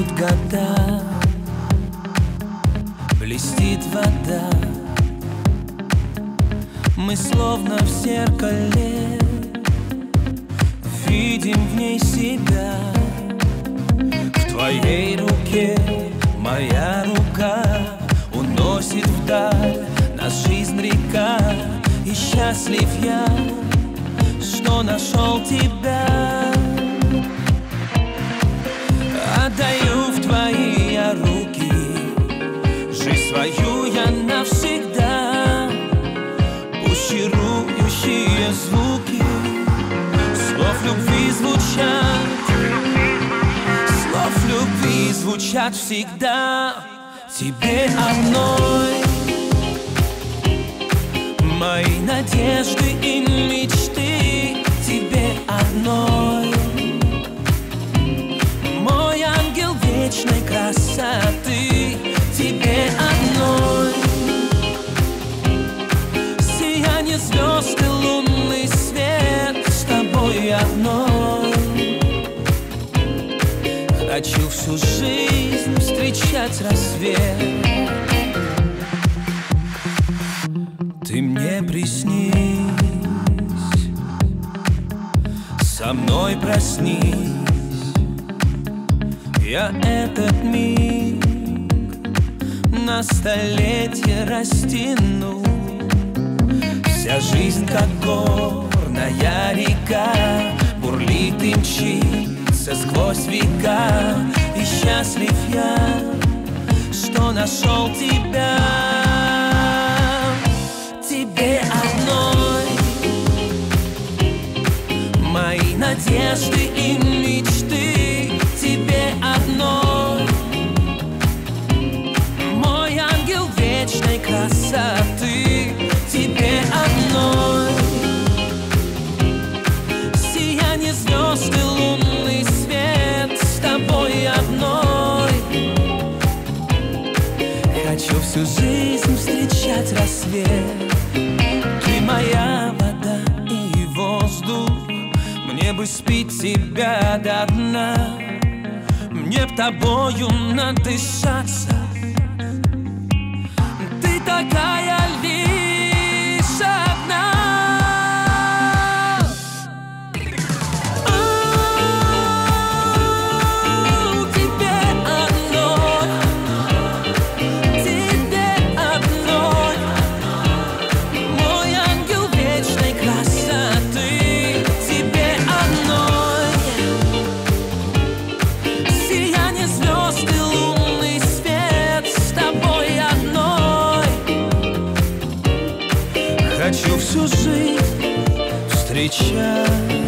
бегут года, блестит вода. Мы словно в зеркале видим в ней себя. В твоей руке моя рука уносит вдаль нас жизнь река. И счастлив я, что нашел тебя. Отдаю в твои я руки, жизнь свою я навсегда. Пусть чарующие звуки слов любви звучат, слов любви звучат всегда. Тебе одной мои надежды и мечты, тебе одной мой ангел вечной красоты, тебе одной сияние звезд и лунный свет, с тобой одной. Хочу всю жизнь встречать рассвет. Ты мне приснись, со мной проснись. Я этот миг на столетие растяну. Вся жизнь как горная река, бурлит и мчится сквозь века. И счастлив я, что нашел тебя. Тебе одной мои надежды и мечты, тебе одной мой ангел вечной красоты, тебе одной сияние звезд и лунный свет, с тобой одной. Хочу всю жизнь встречать рассвет. Ты моя вода и воздух, мне бы спить тебя до дна, мне б тобою надышаться. Ты такая лишь одна. Хочу всю жизнь встречать